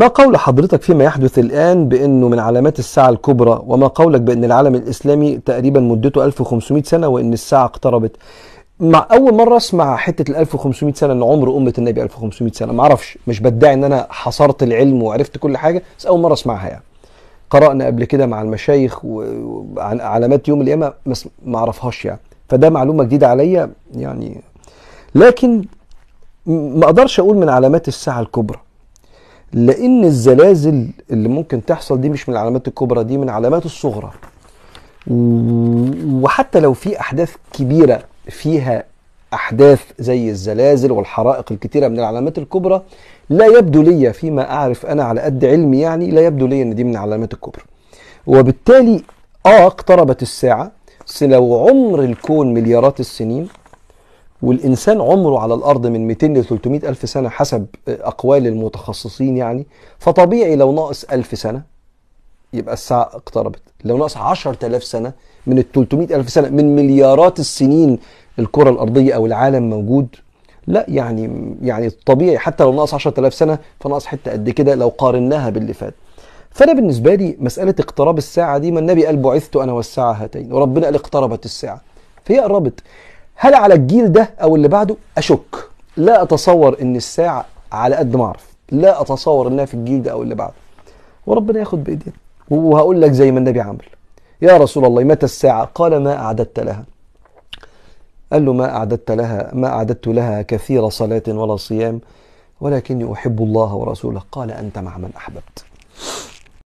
ما قول حضرتك فيما يحدث الآن بأنه من علامات الساعة الكبرى، وما قولك بأن العالم الإسلامي تقريبا مدته 1500 سنة وأن الساعة اقتربت؟ مع أول مرة أسمع حتة ال 1500 سنة، إن عمر أمة النبي 1500 سنة، معرفش، مش بدعي إن أنا حصرت العلم وعرفت كل حاجة، بس أول مرة أسمعها يعني. قرأنا قبل كده مع المشايخ وعن علامات يوم القيامة بس معرفهاش يعني، فده معلومة جديدة عليا يعني، لكن ما أقدرش أقول من علامات الساعة الكبرى، لأن الزلازل اللي ممكن تحصل دي مش من العلامات الكبرى، دي من علامات الصغرى. وحتى لو في أحداث كبيرة فيها أحداث زي الزلازل والحرائق الكتيرة من العلامات الكبرى، لا يبدو لي فيما أعرف أنا على قد علمي يعني، لا يبدو لي أن دي من العلامات الكبرى. وبالتالي اقتربت الساعة، لو عمر الكون مليارات السنين والإنسان عمره على الأرض من 200 ل 300 ألف سنة حسب أقوال المتخصصين يعني، فطبيعي لو ناقص 1000 سنة يبقى الساعة اقتربت، لو ناقص 10000 سنة من ال 300 ألف سنة من مليارات السنين الكرة الأرضية أو العالم موجود، لا يعني طبيعي حتى لو ناقص 10000 سنة فناقص حتة قد كده لو قارناها باللي فات. فأنا بالنسبة لي مسألة اقتراب الساعة دي، ما النبي قال بعثت أنا والساعة هاتين، وربنا قال اقتربت الساعة، فهي قربت. هل على الجيل ده او اللي بعده؟ اشك، لا اتصور ان الساعه على قد ما اعرف، لا اتصور انها في الجيل ده او اللي بعده، وربنا ياخد بايدينا. وهقول لك زي ما النبي عمل، يا رسول الله متى الساعه؟ قال ما اعددت لها. قال له ما اعددت لها كثير صلاه ولا صيام ولكني احب الله ورسوله، قال انت مع من احببت.